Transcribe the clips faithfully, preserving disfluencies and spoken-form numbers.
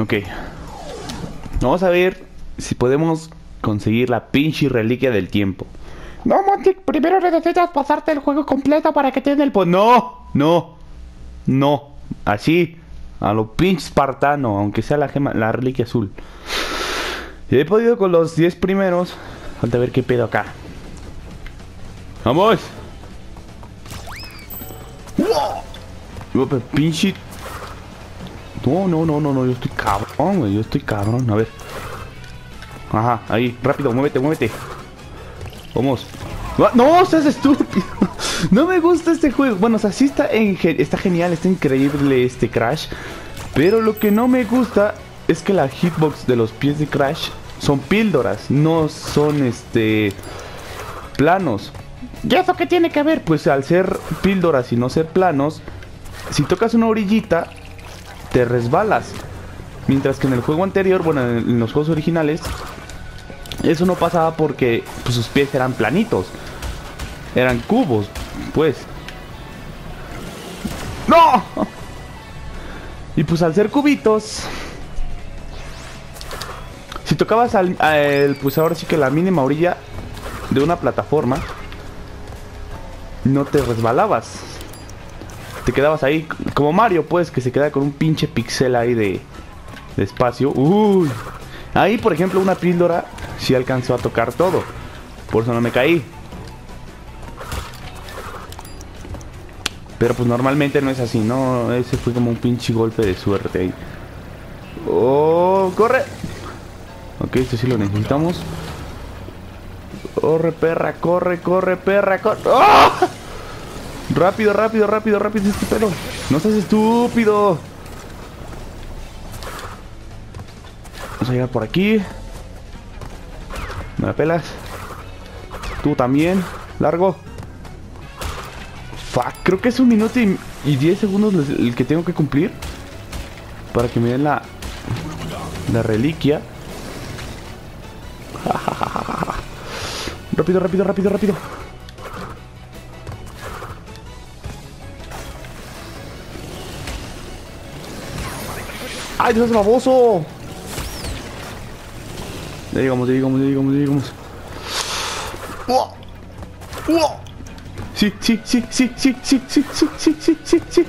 Ok. Vamos a ver si podemos conseguir la pinche reliquia del tiempo. No, Montick, primero necesitas pasarte el juego completo para que te den el... Po no, no, no. Así, a lo pinche espartano, aunque sea la gema, la reliquia azul. He podido con los diez primeros. Falta ver qué pedo acá. ¡Vamos! ¡Wow! Pinche... No, no, no, no, no, yo estoy cabrón, güey, yo estoy cabrón, a ver. Ajá, ahí, rápido, muévete, muévete. Vamos. ¡No, seas estúpido! No me gusta este juego. Bueno, o sea, sí está, en ge está genial, está increíble este Crash. Pero lo que no me gusta es que la hitbox de los pies de Crash son píldoras, no son este planos. ¿Y eso qué tiene que ver? Pues al ser píldoras y no ser planos, si tocas una orillita, te resbalas. Mientras que en el juego anterior, bueno, en los juegos originales, eso no pasaba porque pues, sus pies eran planitos. Eran cubos, pues. ¡No! Y pues al ser cubitos... Si tocabas al, al, pues ahora sí que la mínima orilla de una plataforma, no te resbalabas. Te quedabas ahí, como Mario, pues, que se queda con un pinche pixel ahí de, de espacio. Uy. Ahí, por ejemplo, una píldora sí alcanzó a tocar todo. Por eso no me caí. Pero pues normalmente no es así, ¿no? Ese fue como un pinche golpe de suerte ahí. ¡Oh! ¡Corre! Ok, esto sí lo necesitamos. Corre, perra, corre, corre, perra, corre. ¡Oh! Rápido, rápido, rápido, rápido, este pelo. No seas estúpido. Vamos a llegar por aquí. Me la pelas. Tú también. Largo. Fuck, creo que es un minuto y, y diez segundos el que tengo que cumplir para que me den la, la reliquia. Rápido, rápido, rápido, rápido. ¡Ay, Dios, baboso! Ya llegamos, ya llegamos, ya llegamos, ya llegamos. ¡Oh! ¡Oh! Sí, sí, sí, sí, sí, sí, sí, sí, sí, sí, sí, sí.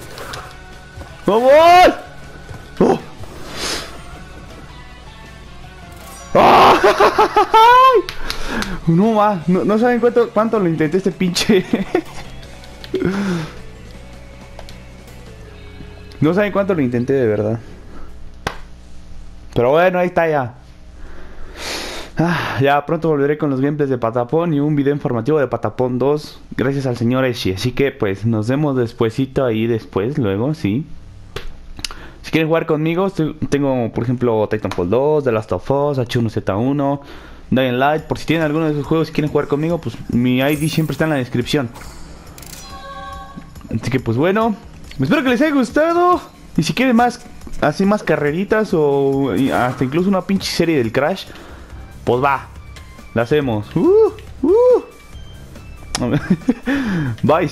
¡Vamos! ¡Oh! ¡Oh! No más, no, no saben cuánto, cuánto lo intenté este pinche. No saben cuánto lo intenté de verdad. Pero bueno, ahí está ya. Ah, ya pronto volveré con los gameplays de Patapón y un video informativo de Patapón dos. Gracias al señor Eshi. Así que pues nos vemos despuesito ahí después, luego, sí. Si quieren jugar conmigo, estoy, tengo por ejemplo Titanfall dos, The Last of Us, H uno Z uno. Dying Light, por si tienen alguno de esos juegos y quieren jugar conmigo, pues mi I D siempre está en la descripción. Así que pues bueno, espero que les haya gustado. Y si quieren más, así más carreritas o hasta incluso una pinche serie del Crash, pues va, la hacemos. Uh, uh. Bye.